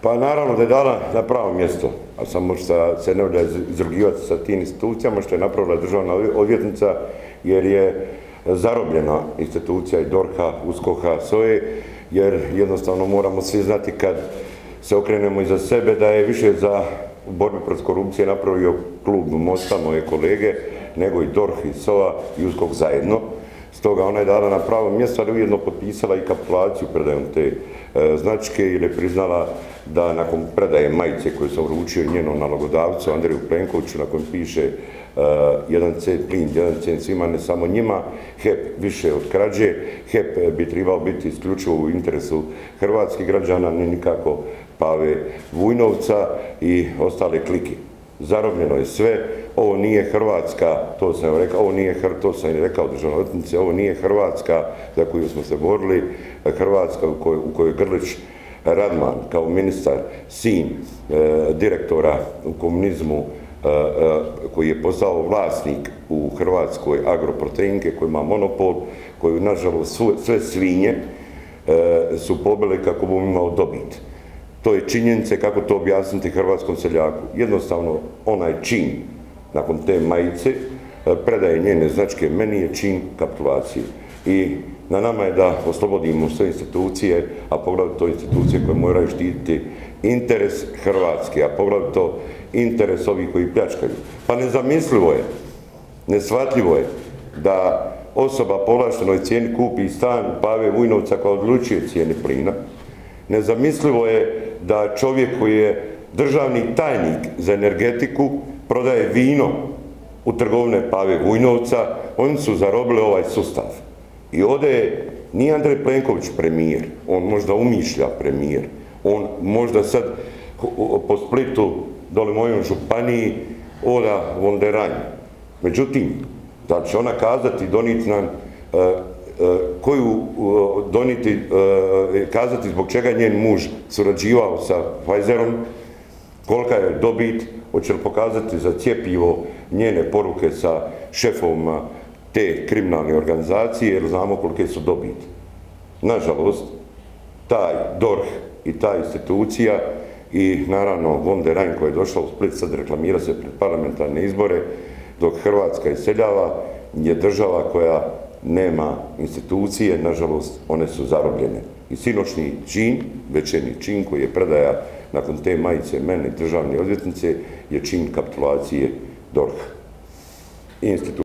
Pa naravno da je dala na pravo mjesto, a samo što se ne volja izrugivati sa tim institucijama, što je napravila državna odvjetnica, jer je zarobljena institucija i DORH-a, USKOK-a, SOE, jer jednostavno moramo svi znati kad se okrenemo iza sebe da je više za borbi protiv korupcije napravio klub Mosta, moje kolege, nego i DORH, i SOA, i USKOK zajedno. Stoga ona je dala na pravo mjesto, ali ujedno potpisala i kapitulaciju predajom te značke jer je priznala da nakon predaje majice koju sam uručio njenom nalogodavcu Andreju Plenkoviću, na kojem piše 1C plin, 1C svima, ne samo njima, HEP više od krađe, HEP bi trebao biti isključivo u interesu hrvatskih građana, ne nikako Pave Vujnovca i ostale klike. Zarobljeno je sve, ovo nije Hrvatska, to sam i rekao državnoj odvjetnici, ovo nije Hrvatska za koju smo se borili, Hrvatska u kojoj Grlić Radman kao ministar, sin direktora u komunizmu koji je postao vlasnik u Hrvatskoj Agroproteinke koji ima monopol, koju nažalost sve svinje su pobile kako bi imao dobit. To je činjenice kako to objasniti hrvatskom seljaku. Jednostavno, onaj čin nakon te majice predaje njene značke meni je čin kapitulacije. I na nama je da oslobodimo sve institucije, a poglavito institucije koje moraju štititi interes Hrvatske, a poglavito interes ovih koji pljačkaju. Pa nezamislivo je, neshvatljivo je da osoba po povlaštenoj cijeni kupi stan Pave Vujnovca koja odlučuje cijeni plina. Nezamislivo je da čovjek koji je državni tajnik za energetiku prodaje vino u trgovine Pave Vujnovca, oni su zarobili ovaj sustav. I ovdje nije Andrej Plenković premijer, on možda umišlja premijer, on možda sad po Splitu, dole mojom županiji, oda von der Leyen. Međutim, da će ona kazati, doniti nam koju doniti, kazati zbog čega njen muž surađivao sa Pfizerom, kolika je dobit, hoće li pokazati za cjepivo njene poruke sa šefovima te kriminalne organizacije, jer znamo kolike su dobiti. Nažalost, taj DORH i ta institucija i naravno von der Leyen koja je došla u Split, sad reklamira se pred parlamentarne izbore, dok Hrvatska iseljava je država koja nema institucije, nažalost, one su zarobljene. I sinoćni čin, večernji čin koji je predaja nakon te majice mene i državne odvjetnice je čin kapitulacije DORH-a.